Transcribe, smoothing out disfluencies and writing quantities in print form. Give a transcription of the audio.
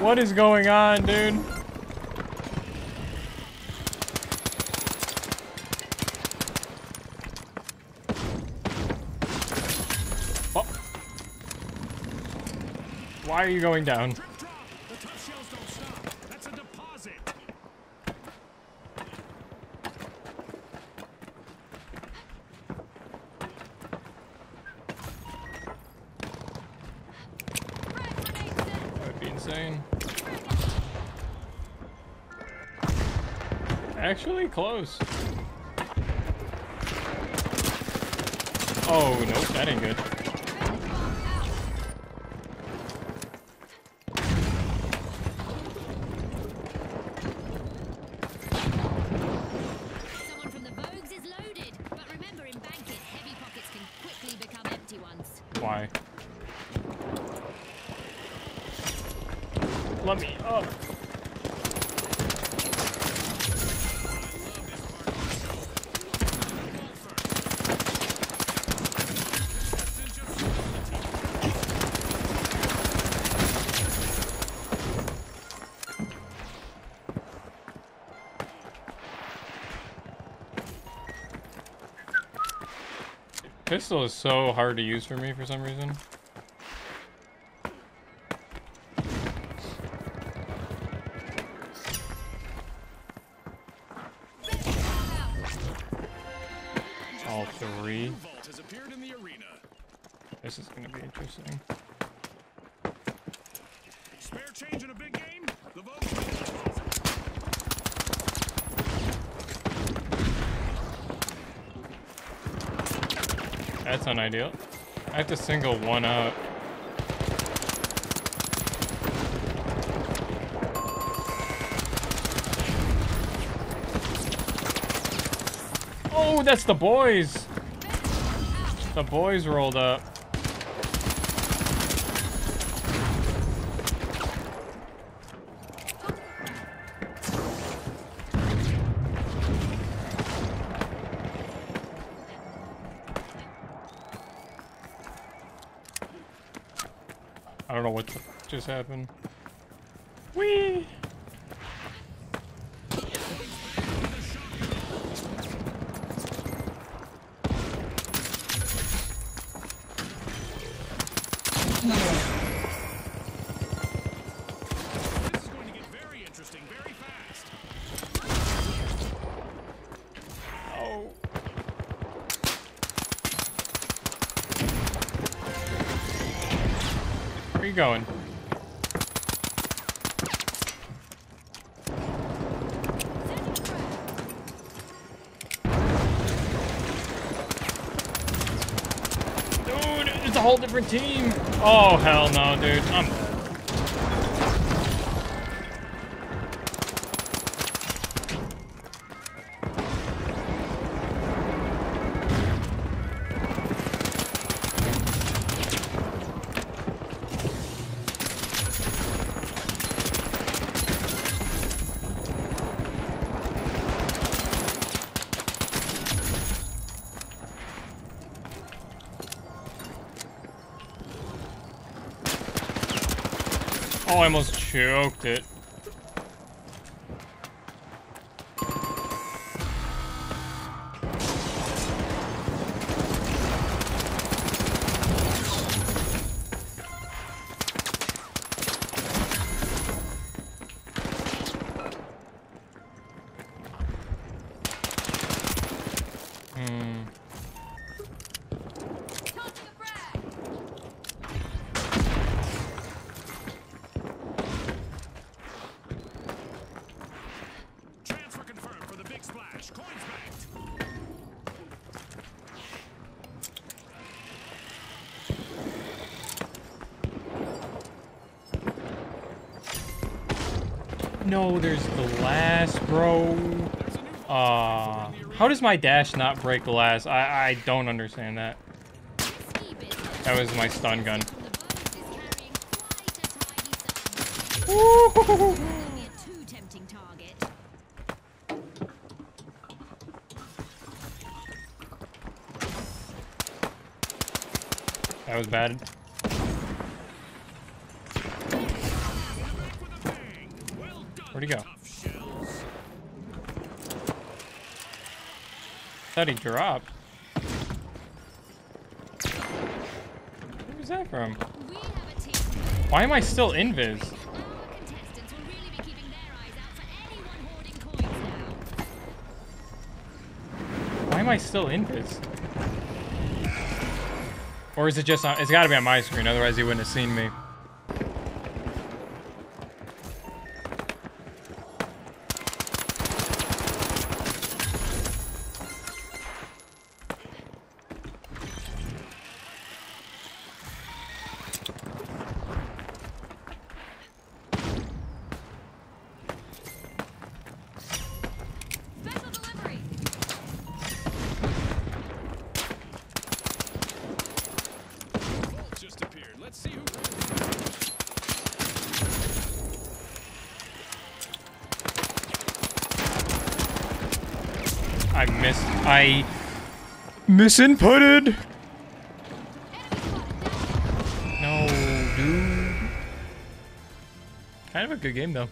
What is going on, dude? Oh. Why are you going down? Actually close. Oh, nope, that ain't good. Someone from the Vogues is loaded, but remember in banking, heavy pockets can quickly become empty ones. Why? Let me up. Pistol is so hard to use for me for some reason. All three. This is gonna be interesting. Spare change in a big game. The vote. That's unideal. I have to single one out. Oh, that's the boys. The boys rolled up. I don't know what just happened. Whee! Where you going? Dude, it's a whole different team. Oh, hell no, dude. I'm... Oh, I almost choked it. No, there's glass, bro. How does my dash not break glass? I don't understand that. That was my stun gun. Ooh. That was bad. Where'd he go? Thought he dropped. Where was that from? Why am I still invis? Why am I still invis? Or is it just on? It's got to be on my screen, otherwise he wouldn't have seen me. I misinputted. No, dude. Kind of a good game though.